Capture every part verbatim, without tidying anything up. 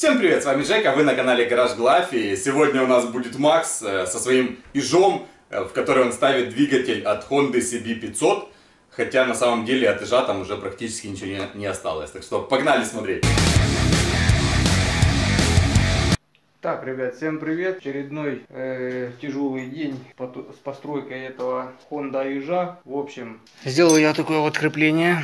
Всем привет, с вами Жека, вы на канале Гараж Глафи. Сегодня у нас будет Макс со своим ижом, в который он ставит двигатель от Honda си би пятьсот. Хотя на самом деле от ижа там уже практически ничего не осталось. Так что погнали смотреть. Так, ребят, всем привет. Очередной э, тяжелый день с постройкой этого Honda ижа. В общем, сделал я такое вот крепление.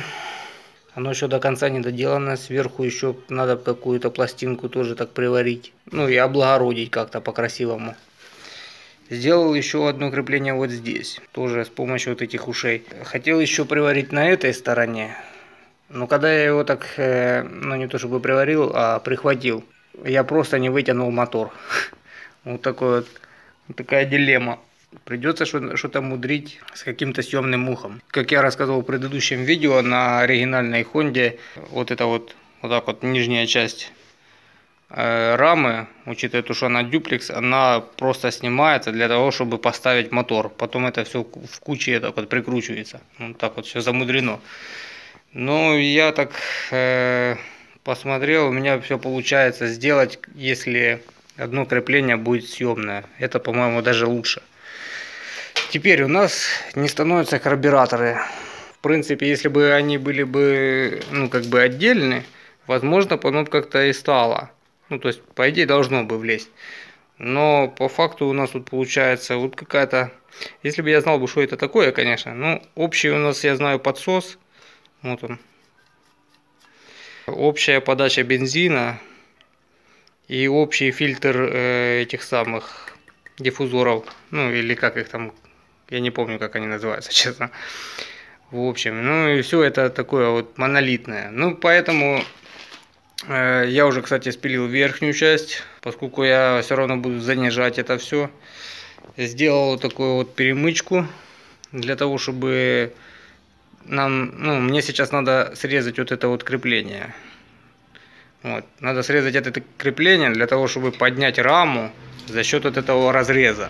Оно еще до конца не доделано. Сверху еще надо какую-то пластинку тоже так приварить. Ну и облагородить как-то по-красивому. Сделал еще одно крепление вот здесь. Тоже с помощью вот этих ушей. Хотел еще приварить на этой стороне. Но когда я его так, э, ну не то чтобы приварил, а прихватил. Я просто не вытянул мотор. Вот такой вот, такая дилемма. Придется что-то мудрить с каким-то съемным ухом. Как я рассказывал в предыдущем видео, на оригинальной Хонде вот эта вот, вот так вот нижняя часть э, рамы, учитывая то, что она дюплекс, она просто снимается для того, чтобы поставить мотор. Потом это все в куче так вот прикручивается. Вот так вот все замудрено. Но я так э, посмотрел, у меня все получается сделать, если одно крепление будет съемное. Это, по-моему, даже лучше. Теперь у нас не становятся карбюраторы. В принципе, если бы они были бы, ну, как бы отдельны, возможно, потом как-то и стало. Ну, то есть, по идее, должно бы влезть. Но по факту у нас тут получается вот какая-то... Если бы я знал бы, что это такое, конечно. Ну, общий у нас, я знаю, подсос. Вот он. Общая подача бензина. И общий фильтр э, этих самых диффузоров. Ну, или как их там... Я не помню, как они называются, честно. В общем, ну и все это такое вот монолитное. Ну, поэтому э, я уже, кстати, спилил верхнюю часть, поскольку я все равно буду занижать это все. Сделал такую вот перемычку для того, чтобы нам... Ну, мне сейчас надо срезать вот это вот крепление. Вот. Надо срезать это крепление для того, чтобы поднять раму за счет вот этого разреза.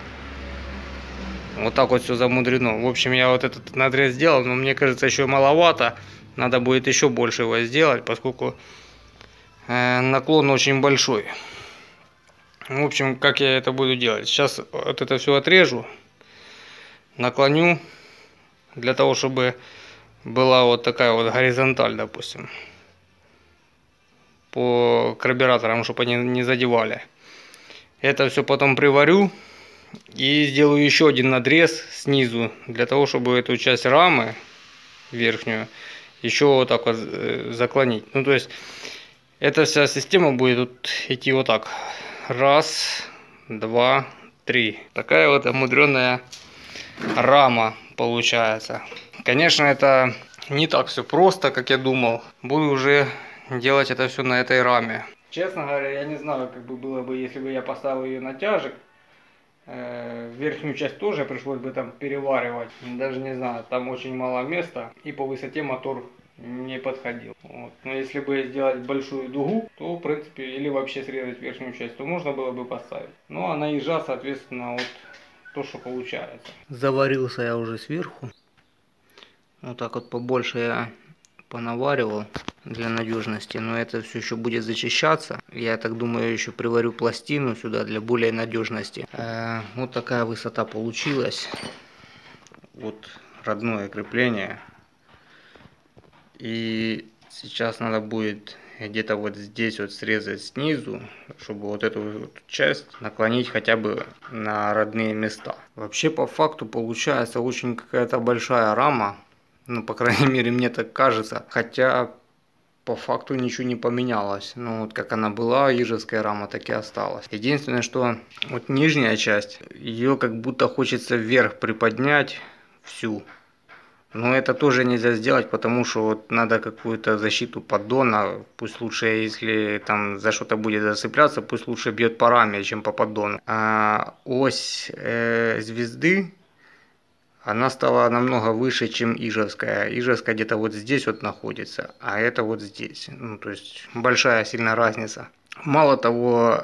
Вот так вот все замудрено. В общем, я вот этот надрез сделал, но мне кажется, еще маловато. Надо будет еще больше его сделать, поскольку наклон очень большой. В общем, как я это буду делать? Сейчас вот это все отрежу, наклоню, для того, чтобы была вот такая вот горизонталь, допустим. По карбюраторам, чтобы они не задевали. Это все потом приварю. И сделаю еще один надрез снизу, для того, чтобы эту часть рамы, верхнюю, еще вот так вот заклонить. Ну, то есть, эта вся система будет вот идти вот так. Раз, два, три. Такая вот омудренная рама получается. Конечно, это не так все просто, как я думал. Буду уже делать это все на этой раме. Честно говоря, я не знаю, как бы было бы, если бы я поставил ее натяжек. Верхнюю часть тоже пришлось бы там переваривать. Даже не знаю, там очень мало места. И по высоте мотор не подходил. Вот. Но если бы сделать большую дугу, то в принципе, или вообще срезать верхнюю часть, то можно было бы поставить. Ну а на ижа, соответственно, вот то, что получается. Заварился я уже сверху. Вот так вот побольше я понаваривал для надежности. Но это все еще будет зачищаться. Я так думаю, еще приварю пластину сюда для более надежности. Э-э, вот такая высота получилась. Вот родное крепление. И сейчас надо будет где-то вот здесь вот срезать снизу, чтобы вот эту вот часть наклонить хотя бы на родные места. Вообще по факту получается очень какая-то большая рама. Ну, по крайней мере, мне так кажется. Хотя, по факту, ничего не поменялось. Ну, вот как она была, ижевская рама, так и осталась. Единственное, что вот нижняя часть, ее как будто хочется вверх приподнять всю. Но это тоже нельзя сделать, потому что вот надо какую-то защиту поддона. Пусть лучше, если там за что-то будет зацепляться, пусть лучше бьет по раме, чем по поддону. А ось э, звезды... Она стала намного выше, чем ижевская. Ижевская где-то вот здесь вот находится, а это вот здесь. Ну, то есть большая сильно разница. Мало того,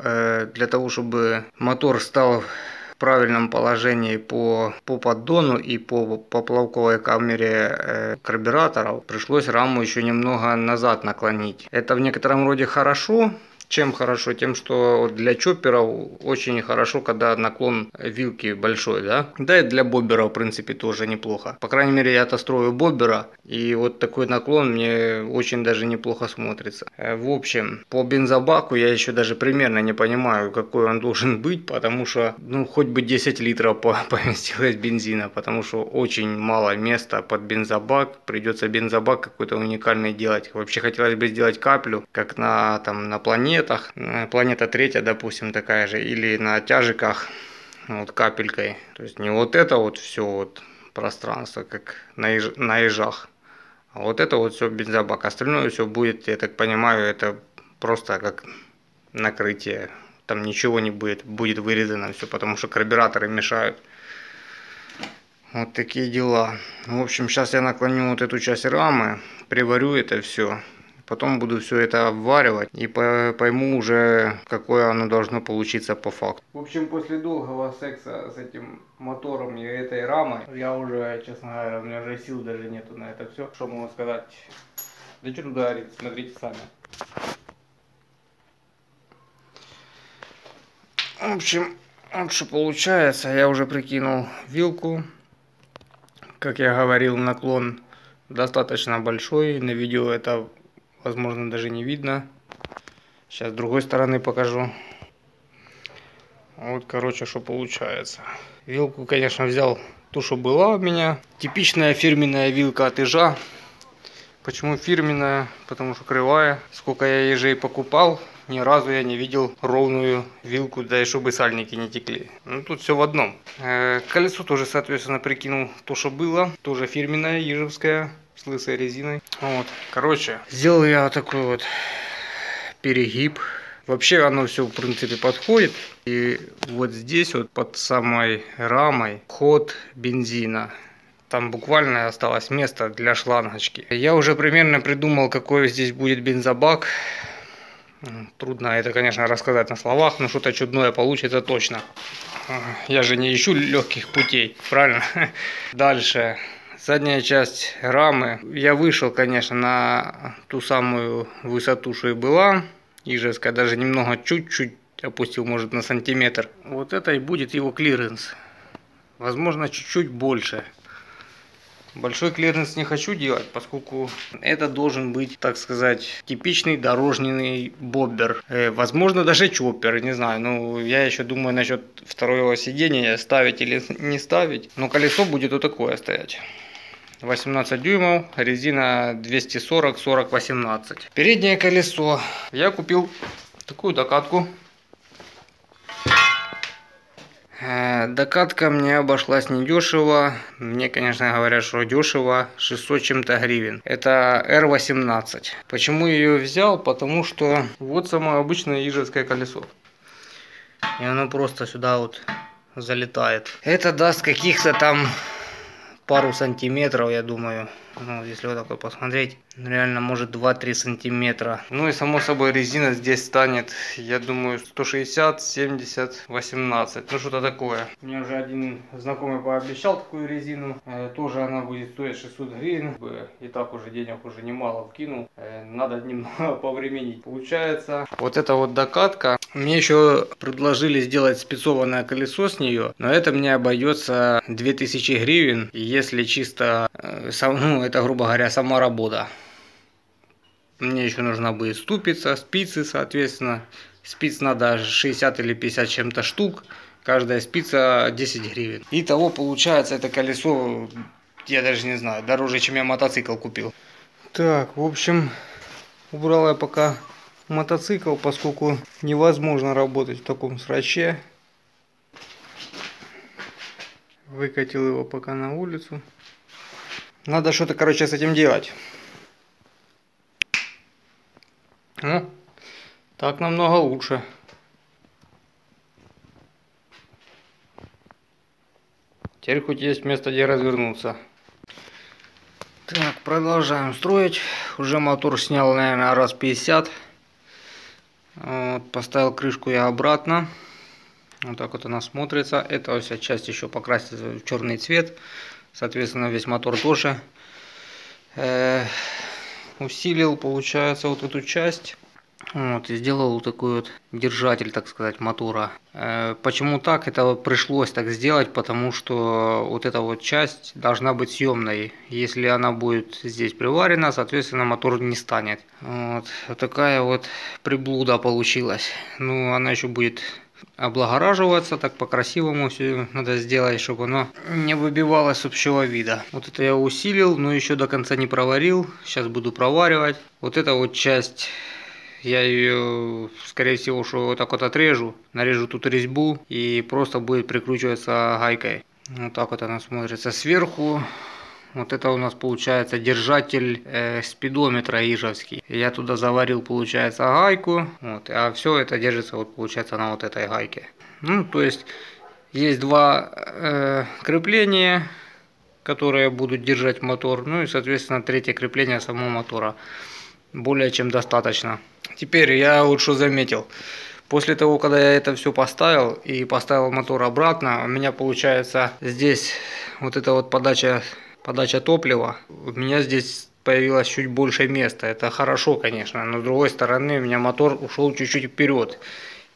для того, чтобы мотор стал в правильном положении по, по поддону и по поплавковой камере карбюраторов, пришлось раму еще немного назад наклонить. Это в некотором роде хорошо, Чем хорошо? Тем, что для чопперов очень хорошо, когда наклон вилки большой, да? Да и для боббера, в принципе, тоже неплохо. По крайней мере, я-то строю боббера, и вот такой наклон мне очень даже неплохо смотрится. В общем, по бензобаку я еще даже примерно не понимаю, какой он должен быть, потому что, ну, хоть бы десять литров поместилось бензина, потому что очень мало места под бензобак, придется бензобак какой-то уникальный делать. Вообще хотелось бы сделать каплю, как на, там, на планетах, планета третья, допустим, такая же, или на тяжиках, вот капелькой. То есть не вот это вот все вот пространство, как на, еж, на ежах, а вот это вот все бензобак. Остальное все будет, я так понимаю, это просто как накрытие. Там ничего не будет, будет вырезано все, потому что карбюраторы мешают. Вот такие дела. В общем, сейчас я наклоню вот эту часть рамы, приварю это все. Потом буду все это обваривать и пойму уже, какое оно должно получиться по факту. В общем, после долгого секса с этим мотором и этой рамой, я уже, честно говоря, у меня уже сил даже нету на это все. Что могу сказать? Да что тут говорить, смотрите сами. В общем, вот что получается. Я уже прикинул вилку. Как я говорил, наклон достаточно большой. На видео это... возможно, даже не видно. Сейчас с другой стороны покажу. Вот, короче, что получается. Вилку, конечно, взял ту, что была у меня. Типичная фирменная вилка от ежа. Почему фирменная? Потому что кривая. Сколько я ежей покупал, ни разу я не видел ровную вилку, да и чтобы сальники не текли. Ну, тут все в одном. Колесо тоже, соответственно, прикинул то, что было. Тоже фирменная, ежевская, с лысой резиной. Вот, короче, сделал я такой вот перегиб. Вообще оно все, в принципе, подходит. И вот здесь вот под самой рамой ход бензина. Там буквально осталось место для шлангочки. Я уже примерно придумал, какой здесь будет бензобак. Трудно это, конечно, рассказать на словах, но что-то чудное получится точно. Я же не ищу легких путей, правильно? Дальше. Задняя часть рамы. Я вышел, конечно, на ту самую высоту, что и была. Ижевская, даже немного, чуть-чуть опустил, может, на сантиметр. Вот это и будет его клиренс. Возможно, чуть-чуть больше. Большой клиренс не хочу делать, поскольку это должен быть, так сказать, типичный дорожный боббер. Э, возможно, даже чоппер, не знаю. Ну, я еще думаю насчет второго сидения, ставить или не ставить. Но колесо будет вот такое стоять. восемнадцать дюймов, резина двести сорок сорок восемнадцать. Переднее колесо. Я купил такую докатку. Докатка мне обошлась недешево. Мне, конечно, говорят, что дешево, шестьсот чем-то гривен. Это эр восемнадцать. Почему я ее взял? Потому что вот самое обычное ижевское колесо. И оно просто сюда вот залетает. Это даст каких-то там пару сантиметров, я думаю. Ну, если вот так вот посмотреть, реально, может, два-три сантиметра. Ну и, само собой, резина здесь станет, я думаю, сто шестьдесят, семьдесят, восемнадцать. Ну, что-то такое. Мне уже один знакомый пообещал такую резину. Э, тоже она будет стоить шестьсот гривен. И так уже денег уже немало вкинул. Э, надо немного повременить. Получается, вот эта вот докатка. Мне еще предложили сделать спецованное колесо с нее. Но это мне обойдется две тысячи гривен. Если чисто... Э, сам, ну, это, грубо говоря, сама работа. Мне еще нужна будет ступица, спицы, соответственно. Спиц надо шестьдесят или пятьдесят чем-то штук. Каждая спица десять гривен. Итого получается это колесо, я даже не знаю, дороже, чем я мотоцикл купил. Так, в общем, убрал я пока мотоцикл, поскольку невозможно работать в таком сраче. Выкатил его пока на улицу. Надо что-то, короче, с этим делать. Ну, так намного лучше. Теперь хоть есть место, где развернуться. Так, продолжаем строить. Уже мотор снял, наверное, раз пятьдесят. Вот, поставил крышку я обратно. Вот так вот она смотрится. Эта вся часть еще покрасится в черный цвет. Соответственно, весь мотор тоже э, усилил, получается, вот эту часть. Вот, и сделал такой вот держатель, так сказать, мотора. Почему так? Это пришлось так сделать, потому что вот эта вот часть должна быть съемной. Если она будет здесь приварена, соответственно, мотор не станет. Вот, вот такая вот приблуда получилась. Ну, она еще будет облагораживаться, так по-красивому все надо сделать, чтобы оно не выбивалось с общего вида. Вот это я усилил, но еще до конца не проварил. Сейчас буду проваривать. Вот эта вот часть... Я ее, скорее всего, что вот так вот отрежу, нарежу тут резьбу и просто будет прикручиваться гайкой. Вот так вот она смотрится сверху. Вот это у нас получается держатель э, спидометра ижевский. Я туда заварил, получается, гайку. Вот, а все это держится, вот, получается, на вот этой гайке. Ну, то есть, есть два э, крепления, которые будут держать мотор. Ну и, соответственно, третье крепление самого мотора. Более чем достаточно. Теперь я вот что заметил. После того, когда я это все поставил и поставил мотор обратно, у меня получается здесь вот эта вот подача, подача топлива. У меня здесь появилось чуть больше места. Это хорошо, конечно, но с другой стороны у меня мотор ушел чуть-чуть вперед.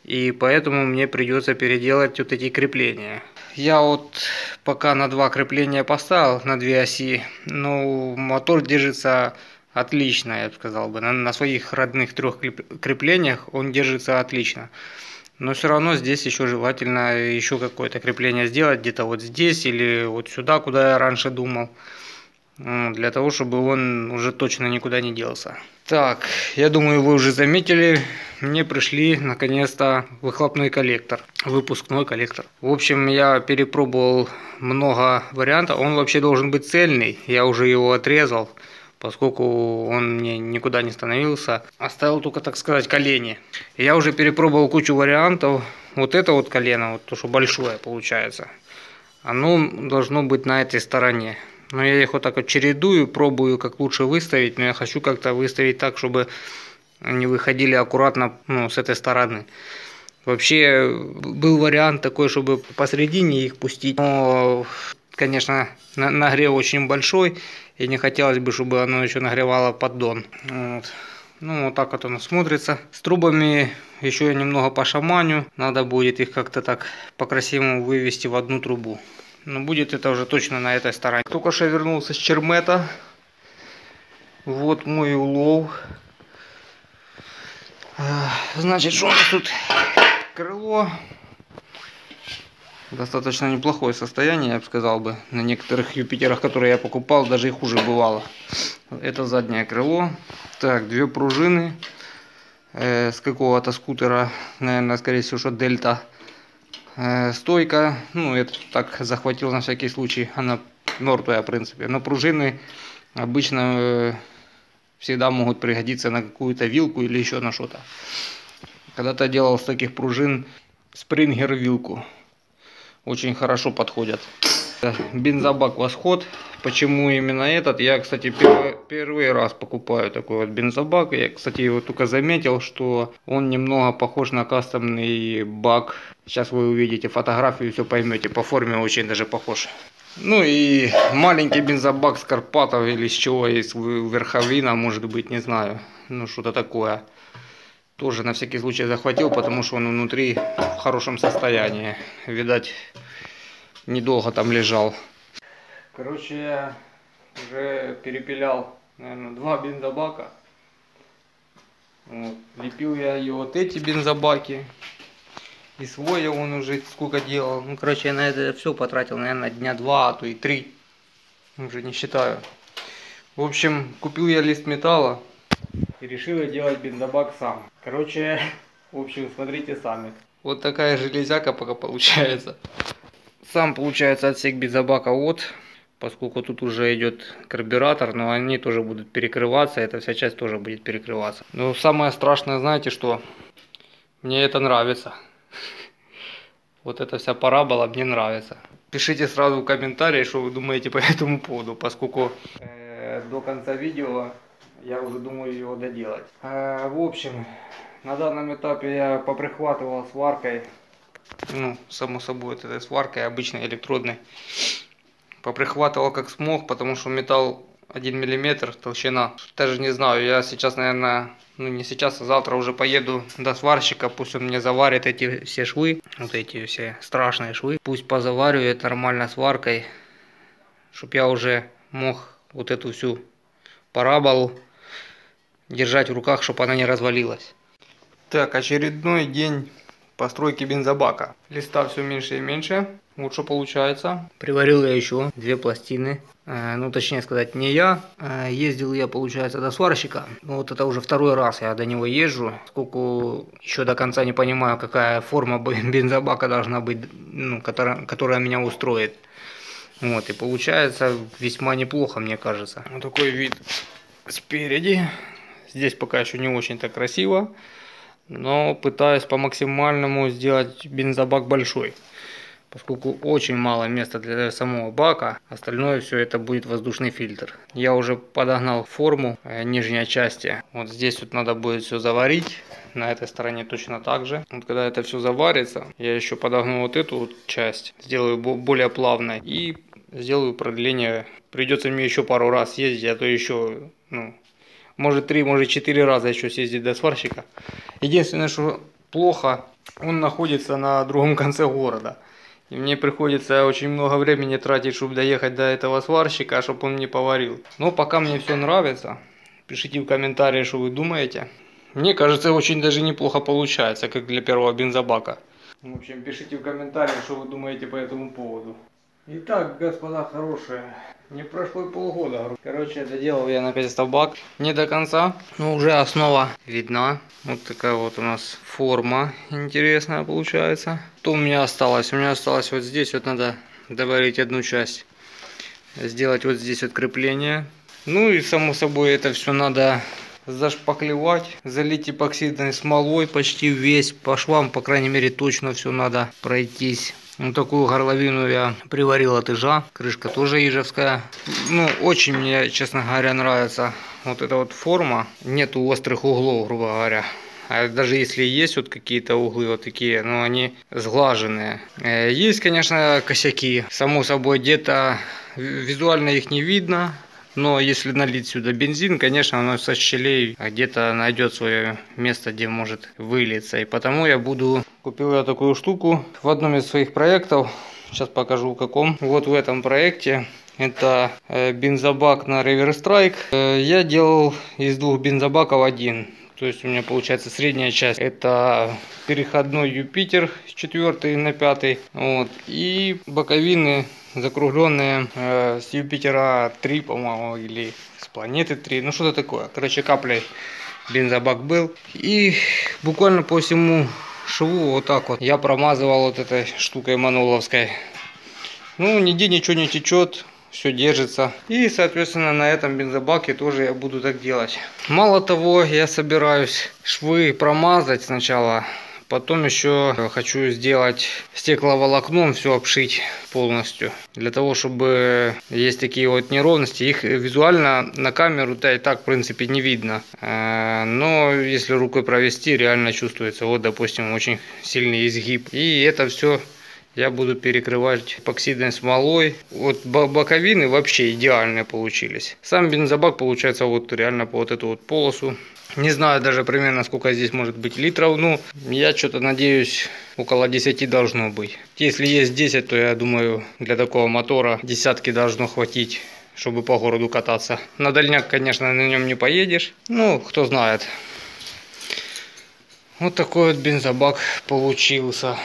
И поэтому мне придется переделать вот эти крепления. Я вот пока на два крепления поставил, на две оси, но мотор держится... Отлично, я бы сказал бы. На, на своих родных трех креплениях он держится отлично. Но все равно здесь еще желательно еще какое-то крепление сделать. Где-то вот здесь или вот сюда, куда я раньше думал. Для того, чтобы он уже точно никуда не делся. Так, я думаю, вы уже заметили. Мне пришли, наконец-то, выхлопной коллектор. Выпускной коллектор. В общем, я перепробовал много вариантов. Он вообще должен быть цельный. Я уже его отрезал. Поскольку он мне никуда не становился, оставил только, так сказать, колени. Я уже перепробовал кучу вариантов. Вот это вот колено, вот то, что большое получается, оно должно быть на этой стороне. Но я их вот так вот чередую, пробую, как лучше выставить. Но я хочу как-то выставить так, чтобы они выходили аккуратно, ну, с этой стороны. Вообще, был вариант такой, чтобы посредине их пустить. Но... Конечно, нагрев очень большой, и не хотелось бы, чтобы оно еще нагревало поддон. Вот. Ну, вот так вот оно смотрится. С трубами еще я немного пошаманю. Надо будет их как-то так по-красивому вывести в одну трубу. Но будет это уже точно на этой стороне. Только что я вернулся с Чермета. Вот мой улов. Значит, что у нас тут? Крыло. Достаточно неплохое состояние, я бы сказал бы. На некоторых Юпитерах, которые я покупал, даже и хуже бывало. Это заднее крыло. Так, две пружины. Э, с какого-то скутера. Наверное, скорее всего, что Дельта. Э, стойка. Ну, это так захватил на всякий случай. Она мертвая, в принципе. Но пружины обычно э, всегда могут пригодиться на какую-то вилку или еще на что-то. Когда-то делал с таких пружин спрингер-вилку. Очень хорошо подходят. Бензобак Восход. Почему именно этот? Я, кстати, первый, первый раз покупаю такой вот бензобак. Я, кстати, его только заметил, что он немного похож на кастомный бак. Сейчас вы увидите фотографию, все поймете. По форме очень даже похож. Ну и маленький бензобак с Карпатов или с чего есть, Верховина, может быть, не знаю. Ну, что-то такое. Тоже на всякий случай захватил, потому что он внутри в хорошем состоянии. Видать, недолго там лежал. Короче, я уже перепилял, наверное, два бензобака. Вот. Лепил я и вот эти бензобаки. И свой я он уже сколько делал. Ну, короче, я на это все потратил, наверное, дня два, а то и три. Уже не считаю. В общем, купил я лист металла. И решила делать бензобак сам. Короче, в общем, смотрите сами. Вот такая железяка пока получается. Сам получается отсек бензобака от. Поскольку тут уже идет карбюратор, но они тоже будут перекрываться. Эта вся часть тоже будет перекрываться. Но самое страшное, знаете что? Мне это нравится. Вот эта вся парабола мне нравится. Пишите сразу в комментарии, что вы думаете по этому поводу. Поскольку до конца видео... Я уже думаю его доделать. А, в общем, на данном этапе я поприхватывал сваркой. Ну, само собой, вот этой сваркой, обычной электродной. Поприхватывал как смог, потому что металл один миллиметр толщина. Даже не знаю, я сейчас, наверное, ну не сейчас, а завтра уже поеду до сварщика, пусть он мне заварит эти все швы, вот эти все страшные швы, пусть позаваривает нормально сваркой, чтобы я уже мог вот эту всю параболу держать в руках, чтобы она не развалилась. Так, очередной день постройки бензобака. Листа все меньше и меньше. Вот что получается. Приварил я еще две пластины. Э, ну, точнее сказать, не я. Э, ездил я, получается, до сварщика. Вот это уже второй раз я до него езжу. Поскольку еще до конца не понимаю, какая форма бензобака должна быть, ну, которая, которая меня устроит. Вот, и получается весьма неплохо, мне кажется. Вот такой вид спереди. Здесь пока еще не очень-то красиво. Но пытаюсь по максимальному сделать бензобак большой, поскольку очень мало места для самого бака. Остальное все это будет воздушный фильтр. Я уже подогнал форму нижней части. Вот здесь вот надо будет все заварить. На этой стороне точно так же. Вот когда это все заварится, я еще подогну вот эту вот часть. Сделаю более плавной. И сделаю продление. Придется мне еще пару раз ездить, а то еще... ну, может три, может четыре раза еще съездить до сварщика. Единственное, что плохо, он находится на другом конце города. И мне приходится очень много времени тратить, чтобы доехать до этого сварщика, чтобы он мне поварил. Но пока мне все нравится. Пишите в комментарии, что вы думаете. Мне кажется, очень даже неплохо получается, как для первого бензобака. В общем, пишите в комментариях, что вы думаете по этому поводу. Итак, господа хорошие, не прошло и полгода. Короче, доделал я наконец-то бак. Не до конца, но уже основа видна. Вот такая вот у нас форма интересная получается. Что у меня осталось? У меня осталось вот здесь, вот надо добавить одну часть. Сделать вот здесь вот крепление. Ну и само собой это все надо зашпаклевать. Залить эпоксидной смолой почти весь. По швам, по крайней мере, точно все надо пройтись. Вот такую горловину я приварил от ижа. Крышка тоже ижевская. Ну, очень мне, честно говоря, нравится вот эта вот форма. Нету острых углов, грубо говоря. А даже если есть вот какие-то углы вот такие, но они сглаженные. Есть, конечно, косяки. Само собой, где-то визуально их не видно. Но если налить сюда бензин, конечно, оно со щелей где-то найдет свое место, где может вылиться. И потому я буду... Купил я такую штуку в одном из своих проектов. Сейчас покажу в каком. Вот в этом проекте. Это бензобак на RiverStrike. Я делал из двух бензобаков один. То есть у меня получается средняя часть. Это переходной Юпитер с четвёртого на пятый. Вот. И боковины... закругленные э, с Юпитера три, по-моему, или с Планеты три, ну что-то такое. Короче, каплей бензобак был. И буквально по всему шву вот так вот я промазывал вот этой штукой мануловской. Ну, нигде ничего не течет, все держится. И, соответственно, на этом бензобаке тоже я буду так делать. Мало того, я собираюсь швы промазать сначала. Потом еще хочу сделать стекловолокном, все обшить полностью. Для того, чтобы есть такие вот неровности. Их визуально на камеру, да, и так, в принципе, не видно. Но если рукой провести, реально чувствуется, вот, допустим, очень сильный изгиб. И это все я буду перекрывать эпоксидной смолой. Вот боковины вообще идеальные получились. Сам бензобак получается вот реально по вот эту вот полосу. Не знаю даже примерно, сколько здесь может быть литров. Ну, я что-то надеюсь, около десяти должно быть. Если есть десять, то я думаю, для такого мотора десятки должно хватить, чтобы по городу кататься. На дальняк, конечно, на нем не поедешь. Ну, кто знает. Вот такой вот бензобак получился.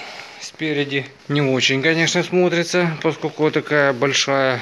Спереди не очень, конечно, смотрится, поскольку такая большая...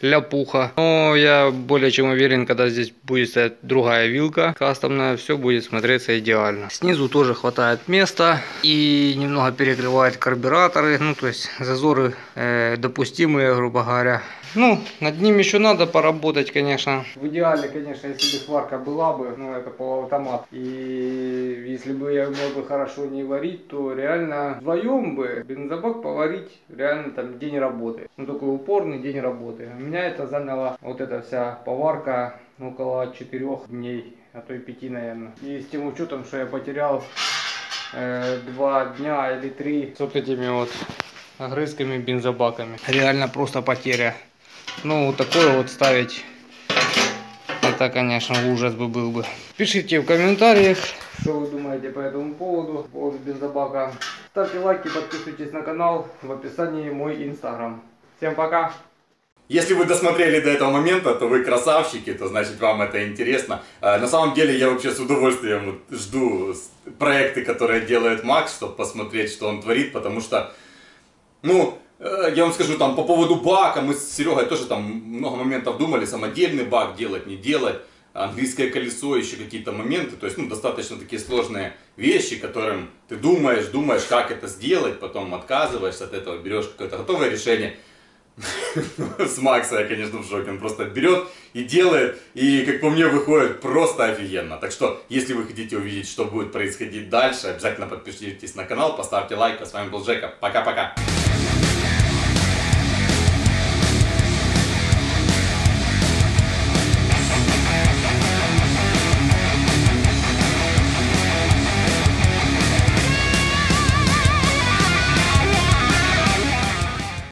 ляпуха. Но я более чем уверен, когда здесь будет стоять другая вилка кастомная, все будет смотреться идеально. Снизу тоже хватает места и немного перекрывает карбюраторы, ну то есть зазоры э, допустимые, грубо говоря. Ну, над ним еще надо поработать, конечно. В идеале, конечно, если бы сварка была бы, ну это полуавтомат. И если бы я мог бы хорошо не варить, то реально вдвоем бы бензобак поварить реально там день работы. Ну такой упорный день работы. У меня это заняло, вот эта вся поварка, около четырёх дней, а то и пяти, наверное. И с тем учетом, что я потерял э, два дня или три с вот этими вот огрызками бензобаками. Реально просто потеря. Ну, вот такое вот ставить это, конечно, ужас бы был бы. Пишите в комментариях, что вы думаете по этому поводу, по поводу бензобака. Ставьте лайки, подписывайтесь на канал, в описании мой инстаграм. Всем пока! Если вы досмотрели до этого момента, то вы красавчики, то значит вам это интересно. На самом деле я вообще с удовольствием жду проекты, которые делает Макс, чтобы посмотреть, что он творит, потому что, ну, я вам скажу, там по поводу бака, мы с Серегой тоже там много моментов думали, самодельный бак делать, не делать, английское колесо, еще какие-то моменты, то есть, ну, достаточно такие сложные вещи, которым ты думаешь, думаешь, как это сделать, потом отказываешься от этого, берешь какое-то готовое решение. С Макса я, конечно, в шоке. Он просто берет и делает, и, как по мне, выходит просто офигенно. Так что, если вы хотите увидеть, что будет происходить дальше, обязательно подпишитесь на канал, поставьте лайк. А с вами был Жека. Пока-пока.